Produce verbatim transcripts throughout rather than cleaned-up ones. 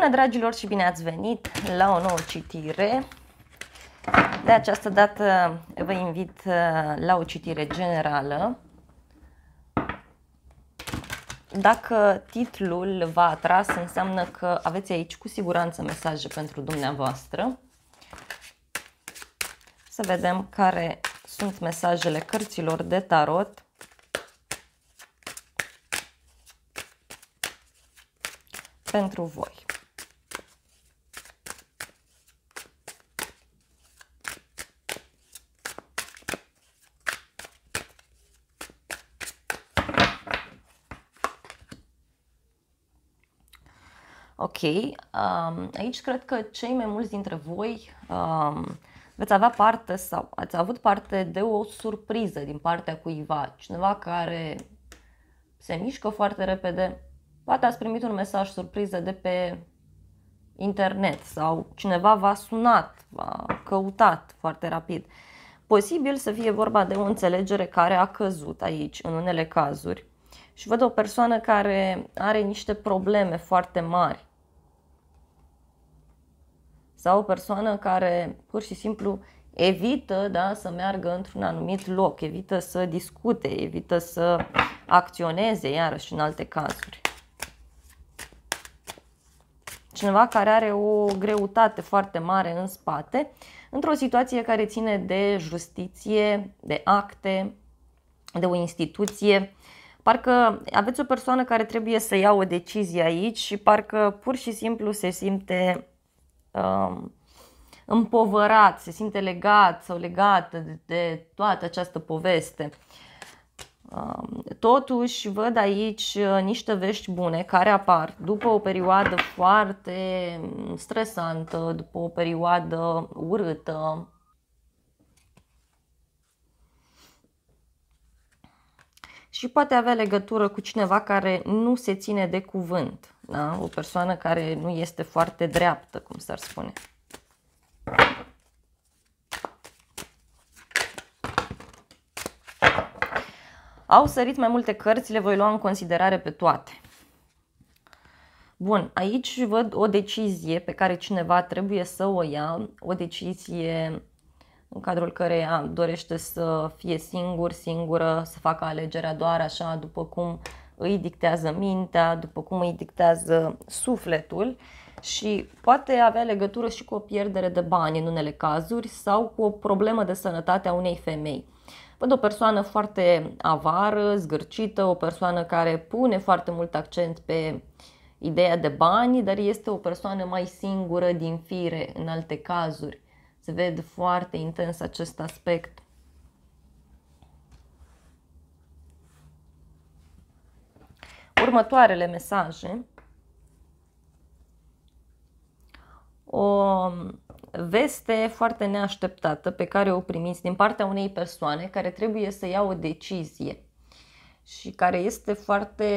Bună, dragilor, și bine ați venit la o nouă citire. De această dată vă invit la o citire generală. Dacă titlul v-a atras, înseamnă că aveți aici cu siguranță mesaje pentru dumneavoastră. Să vedem care sunt mesajele cărților de tarot pentru voi. Ok, um, aici cred că cei mai mulți dintre voi um, veți avea parte sau ați avut parte de o surpriză din partea cuiva, cineva care se mișcă foarte repede. Poate ați primit un mesaj surpriză de pe internet sau cineva v-a sunat, v-a căutat foarte rapid. Posibil să fie vorba de o înțelegere care a căzut aici în unele cazuri și văd o persoană care are niște probleme foarte mari sau o persoană care pur și simplu evită da, să meargă într-un anumit loc, evită să discute, evită să acționeze iarăși în alte cazuri. Cineva care are o greutate foarte mare în spate, într-o situație care ține de justiție, de acte, de o instituție. Parcă aveți o persoană care trebuie să ia o decizie aici și parcă pur și simplu se simte um, împovărat, se simte legat sau legată de, de toată această poveste. Totuși văd aici niște vești bune care apar după o perioadă foarte stresantă, după o perioadă urâtă. Și poate avea legătură cu cineva care nu se ține de cuvânt, da? O persoană care nu este foarte dreaptă, cum s-ar spune. Au sărit mai multe cărți, le voi lua în considerare pe toate. Bun, aici văd o decizie pe care cineva trebuie să o ia, o decizie în cadrul căreia dorește să fie singur, singură, să facă alegerea doar așa după cum îi dictează mintea, după cum îi dictează sufletul și poate avea legătură și cu o pierdere de bani în unele cazuri sau cu o problemă de sănătate a unei femei. Văd o persoană foarte avară, zgârcită, o persoană care pune foarte mult accent pe ideea de bani, dar este o persoană mai singură din fire în alte cazuri. Se vede foarte intens acest aspect. Următoarele mesaje. O veste foarte neașteptată pe care o primiți din partea unei persoane care trebuie să ia o decizie și care este foarte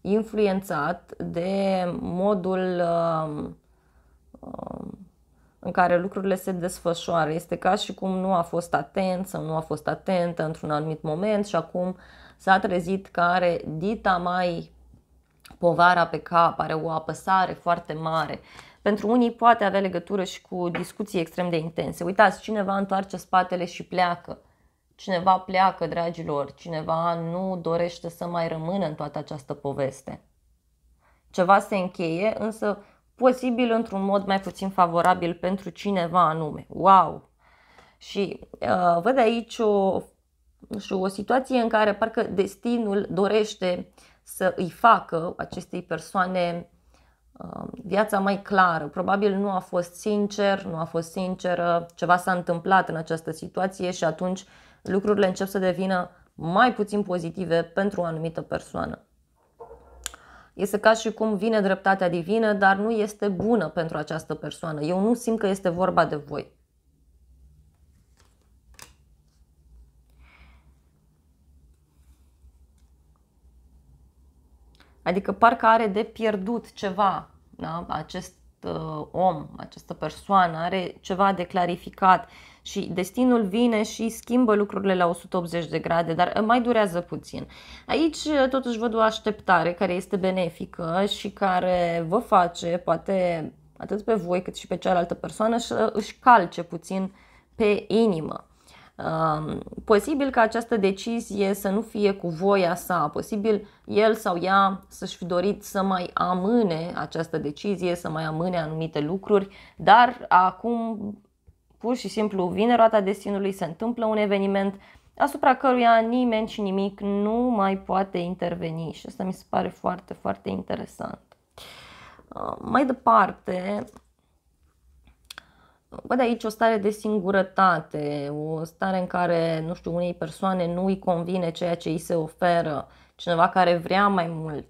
influențat de modul în care lucrurile se desfășoară. Este ca și cum nu a fost atent sau nu a fost atentă într-un anumit moment și acum s-a trezit că are dita mai povara pe cap, are o apăsare foarte mare. Pentru unii poate avea legătură și cu discuții extrem de intense. Uitați, cineva întoarce spatele și pleacă. Cineva pleacă, dragilor, cineva nu dorește să mai rămână în toată această poveste. Ceva se încheie, însă posibil într-un mod mai puțin favorabil pentru cineva anume. Wow! Și uh, văd aici o, și o situație în care parcă destinul dorește să îi facă acestei persoane viața mai clară. Probabil nu a fost sincer, nu a fost sinceră, ceva s-a întâmplat în această situație și atunci lucrurile încep să devină mai puțin pozitive pentru o anumită persoană. Este ca și cum vine dreptatea divină, dar nu este bună pentru această persoană. Eu nu simt că este vorba de voi. Adică parcă are de pierdut ceva, da? Acest uh, om, această persoană are ceva de clarificat și destinul vine și schimbă lucrurile la o sută optzeci de grade, dar mai durează puțin. Aici totuși văd o așteptare care este benefică și care vă face, poate atât pe voi cât și pe cealaltă persoană, să își calce puțin pe inimă. Posibil ca această decizie să nu fie cu voia sa, posibil el sau ea să-și fi dorit să mai amâne această decizie, să mai amâne anumite lucruri, dar acum pur și simplu vine roata destinului, se întâmplă un eveniment asupra căruia nimeni și nimic nu mai poate interveni și asta mi se pare foarte, foarte interesant. Mai departe, văd aici o stare de singurătate, o stare în care, nu știu, unei persoane nu îi convine ceea ce îi se oferă, cineva care vrea mai mult.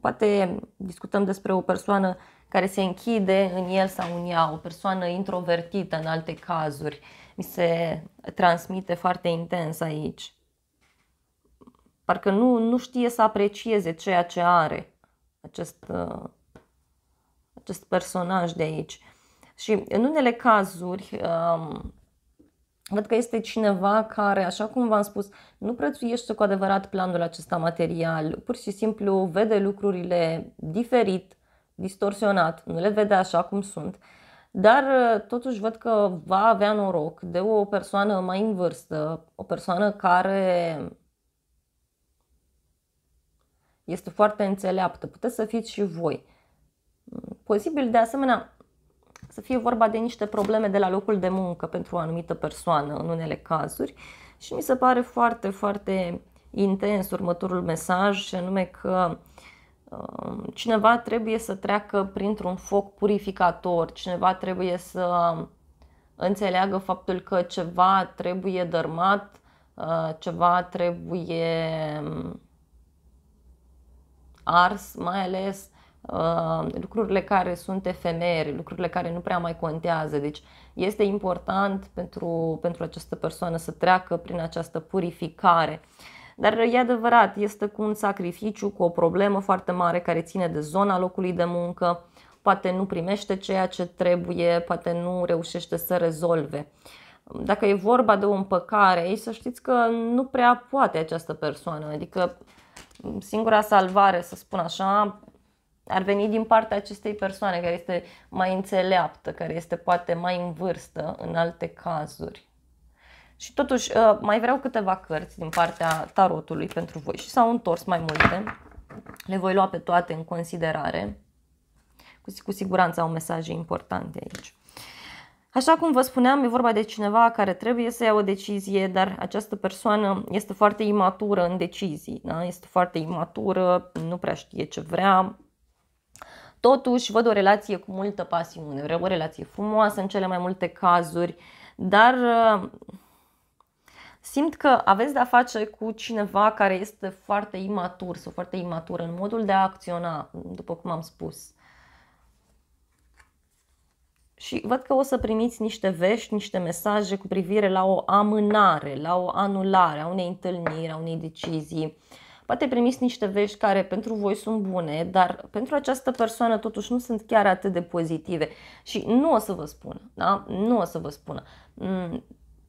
Poate discutăm despre o persoană care se închide în el sau în ea, o persoană introvertită în alte cazuri. Mi se transmite foarte intens aici. Parcă nu, nu știe să aprecieze ceea ce are acest, acest personaj de aici. Și în unele cazuri um, văd că este cineva care, așa cum v-am spus, nu prețuiește cu adevărat planul acesta material, pur și simplu vede lucrurile diferit, distorsionat, nu le vede așa cum sunt, dar totuși văd că va avea noroc de o persoană mai în vârstă, o persoană care este foarte înțeleaptă, puteți să fiți și voi. Posibil de asemenea să fie vorba de niște probleme de la locul de muncă pentru o anumită persoană în unele cazuri și mi se pare foarte, foarte intens următorul mesaj și anume că uh, cineva trebuie să treacă printr-un foc purificator, cineva trebuie să înțeleagă faptul că ceva trebuie dărmat, uh, ceva trebuie ars, mai ales lucrurile care sunt efemere, lucrurile care nu prea mai contează. Deci este important pentru, pentru această persoană să treacă prin această purificare. Dar e adevărat, este cu un sacrificiu, cu o problemă foarte mare care ține de zona locului de muncă. Poate nu primește ceea ce trebuie, poate nu reușește să rezolve. Dacă e vorba de o împăcare aici, să știți că nu prea poate această persoană. Adică singura salvare, să spun așa, ar veni din partea acestei persoane care este mai înțeleaptă, care este poate mai în vârstă în alte cazuri. Și totuși mai vreau câteva cărți din partea tarotului pentru voi și s-au întors mai multe. Le voi lua pe toate în considerare. Cu siguranță au mesaje importante aici. Așa cum vă spuneam, e vorba de cineva care trebuie să ia o decizie, dar această persoană este foarte imatură în decizii. Da? Este foarte imatură, nu prea știe ce vrea. Totuși văd o relație cu multă pasiune, o relație frumoasă în cele mai multe cazuri, dar simt că aveți de-a face cu cineva care este foarte imatur sau foarte imatură în modul de a acționa, după cum am spus. Și văd că o să primiți niște vești, niște mesaje cu privire la o amânare, la o anulare a unei întâlniri, a unei decizii. Poate primiți niște vești care pentru voi sunt bune, dar pentru această persoană totuși nu sunt chiar atât de pozitive și nu o să vă spun, da? Nu o să vă spun.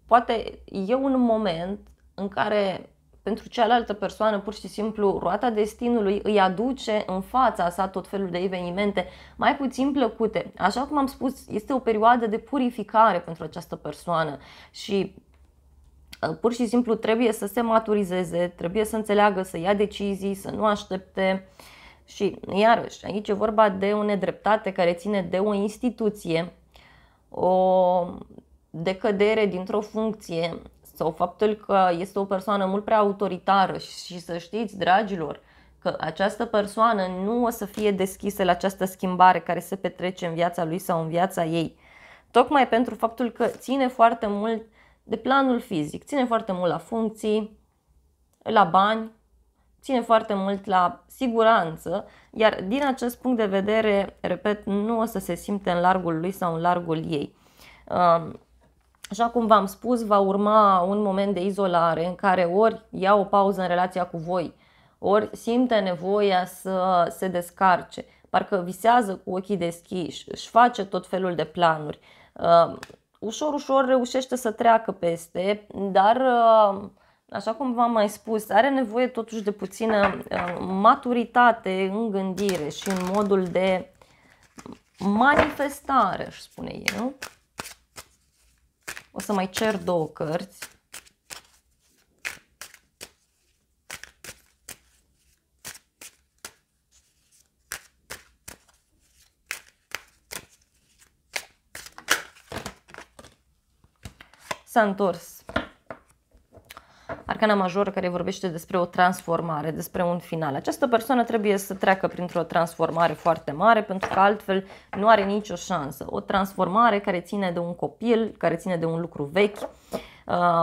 Poate e un moment în care pentru cealaltă persoană pur și simplu roata destinului îi aduce în fața sa tot felul de evenimente mai puțin plăcute. Așa cum am spus, este o perioadă de purificare pentru această persoană și pur și simplu trebuie să se maturizeze, trebuie să înțeleagă, să ia decizii, să nu aștepte și iarăși aici e vorba de o nedreptate care ține de o instituție, o decădere dintr-o funcție sau faptul că este o persoană mult prea autoritară și să știți, dragilor, că această persoană nu o să fie deschisă la această schimbare care se petrece în viața lui sau în viața ei, tocmai pentru faptul că ține foarte mult de planul fizic, ține foarte mult la funcții, la bani, ține foarte mult la siguranță, iar din acest punct de vedere, repet, nu o să se simte în largul lui sau în largul ei. Așa cum v-am spus, va urma un moment de izolare în care ori ia o pauză în relația cu voi, ori simte nevoia să se descarce. parcă visează cu ochii deschiși, își face tot felul de planuri. Ușor, ușor reușește să treacă peste, dar, așa cum v-am mai spus, are nevoie totuși de puțină maturitate în gândire și în modul de manifestare, aș spune eu. O să mai cer două cărți. S-a întors arcana majoră, care vorbește despre o transformare, despre un final. Această persoană trebuie să treacă printr-o transformare foarte mare, pentru că altfel nu are nicio șansă. O transformare care ține de un copil, care ține de un lucru vechi.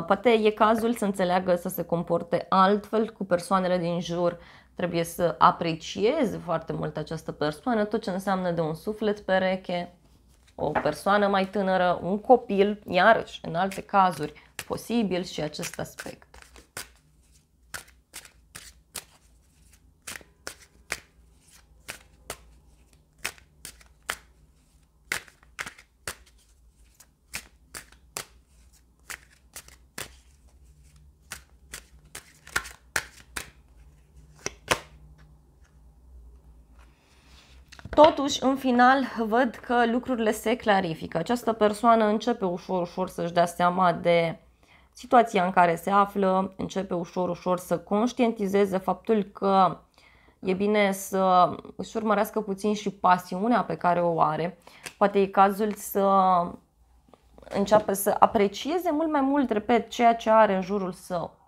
Poate e cazul să înțeleagă să se comporte altfel cu persoanele din jur. Trebuie să aprecieze foarte mult această persoană, tot ce înseamnă de un suflet pereche. O persoană mai tânără, un copil, iarăși, în alte cazuri, posibil și acest aspect. Totuși, în final, văd că lucrurile se clarifică. Această persoană începe ușor, ușor să-și dea seama de situația în care se află, începe ușor, ușor să conștientizeze faptul că e bine să își urmărească puțin și pasiunea pe care o are. Poate e cazul să înceapă să aprecieze mult mai mult, repet, ceea ce are în jurul său.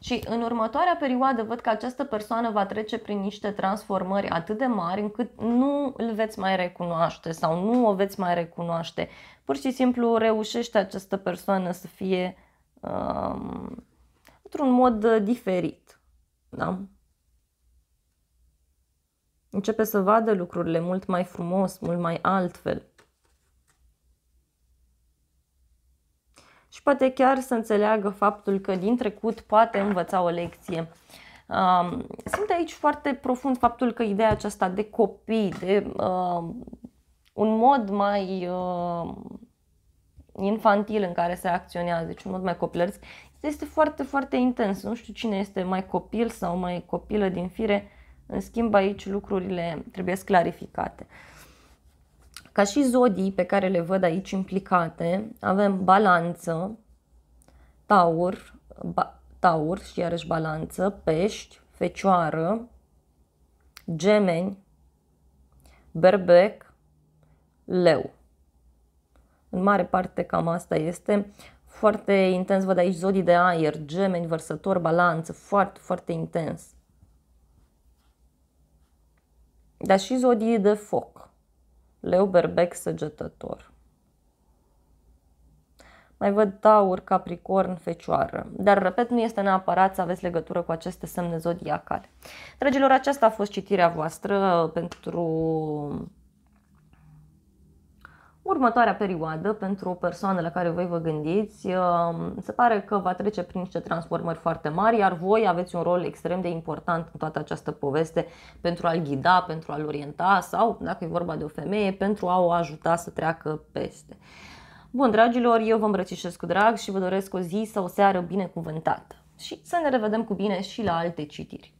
Și în următoarea perioadă văd că această persoană va trece prin niște transformări atât de mari încât nu îl veți mai recunoaște sau nu o veți mai recunoaște. Pur și simplu reușește această persoană să fie um, într-un mod diferit. Da? Începe să vadă lucrurile mult mai frumos, mult mai altfel. Și poate chiar să înțeleagă faptul că din trecut poate învăța o lecție. Simt aici foarte profund faptul că ideea aceasta de copii, de uh, un mod mai uh, infantil în care se acționează, deci un mod mai copilăresc, este foarte, foarte intens. Nu știu cine este mai copil sau mai copilă din fire, în schimb aici lucrurile trebuie clarificate. Ca și zodii pe care le văd aici implicate, avem balanță, taur, ba, taur și iarăși balanță, pești, fecioară, gemeni, berbec, leu. În mare parte cam asta este. Foarte intens văd aici zodii de aer, gemeni, vărsător, balanță, foarte, foarte intens. Dar și zodii de foc. Leu, berbec, săgetător. Mai văd taur, capricorn, fecioară. Dar, repet, nu este neapărat să aveți legătură cu aceste semne zodiacale. Dragilor, aceasta a fost citirea voastră pentru următoarea perioadă, pentru o persoană la care voi vă gândiți. Se pare că va trece prin niște transformări foarte mari, iar voi aveți un rol extrem de important în toată această poveste pentru a-l ghida, pentru a-l orienta sau, dacă e vorba de o femeie, pentru a o ajuta să treacă peste. Bun, dragilor, eu vă îmbrățișez cu drag și vă doresc o zi sau o seară binecuvântată și să ne revedem cu bine și la alte citiri.